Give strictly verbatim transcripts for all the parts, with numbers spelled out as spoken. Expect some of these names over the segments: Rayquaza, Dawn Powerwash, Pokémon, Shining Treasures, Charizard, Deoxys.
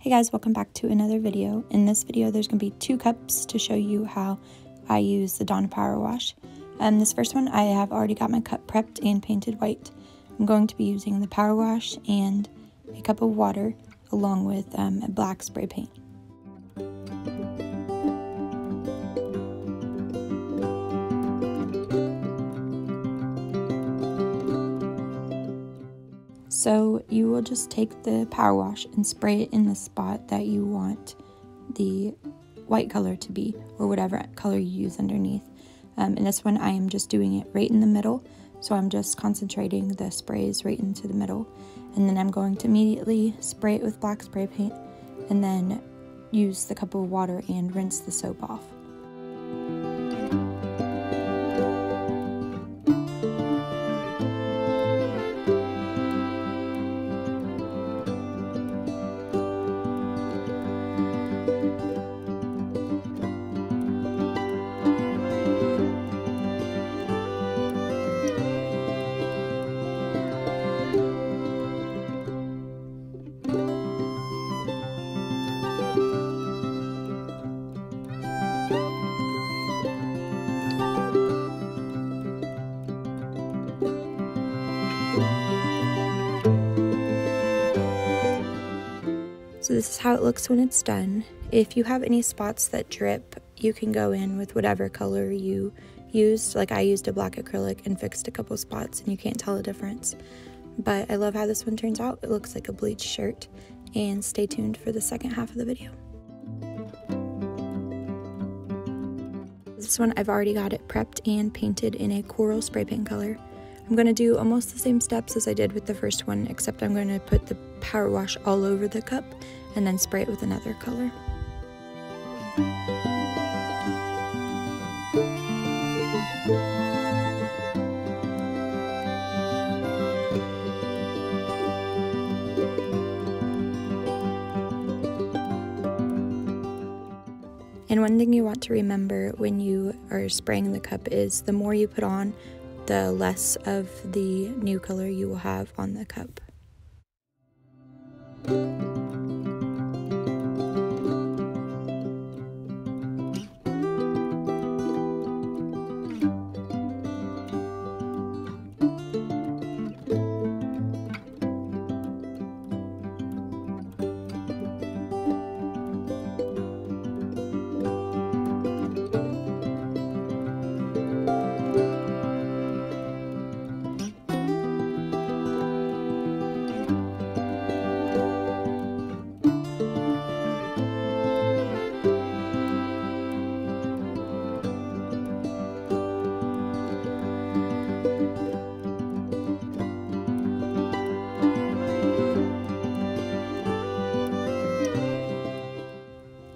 Hey guys, welcome back to another video. In this video, there's going to be two cups to show you how I use the Dawn Powerwash. Um, this first one, I have already got my cup prepped and painted white. I'm going to be using the Powerwash and a cup of water along with um, a black spray paint. So you will just take the power wash and spray it in the spot that you want the white color to be, or whatever color you use underneath. Um, in this one, I am just doing it right in the middle, so I'm just concentrating the sprays right into the middle. And then I'm going to immediately spray it with black spray paint and then use the cup of water and rinse the soap off. So this is how it looks when it's done. If you have any spots that drip, you can go in with whatever color you used. Like I used a black acrylic and fixed a couple spots and you can't tell the difference. But I love how this one turns out. It looks like a bleached shirt. And stay tuned for the second half of the video. This one I've already got it prepped and painted in a coral spray paint color. I'm going to do almost the same steps as I did with the first one, except I'm going to put the power wash all over the cup and then spray it with another color. And one thing you want to remember when you are spraying the cup is the more you put on, the less of the new color you will have on the cup.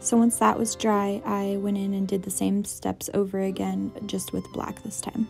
So once that was dry, I went in and did the same steps over again, just with black this time.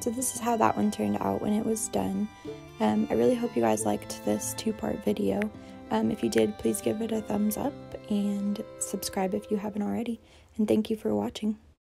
So this is how that one turned out when it was done. Um, I really hope you guys liked this two-part video. Um, if you did, please give it a thumbs up and subscribe if you haven't already. And thank you for watching.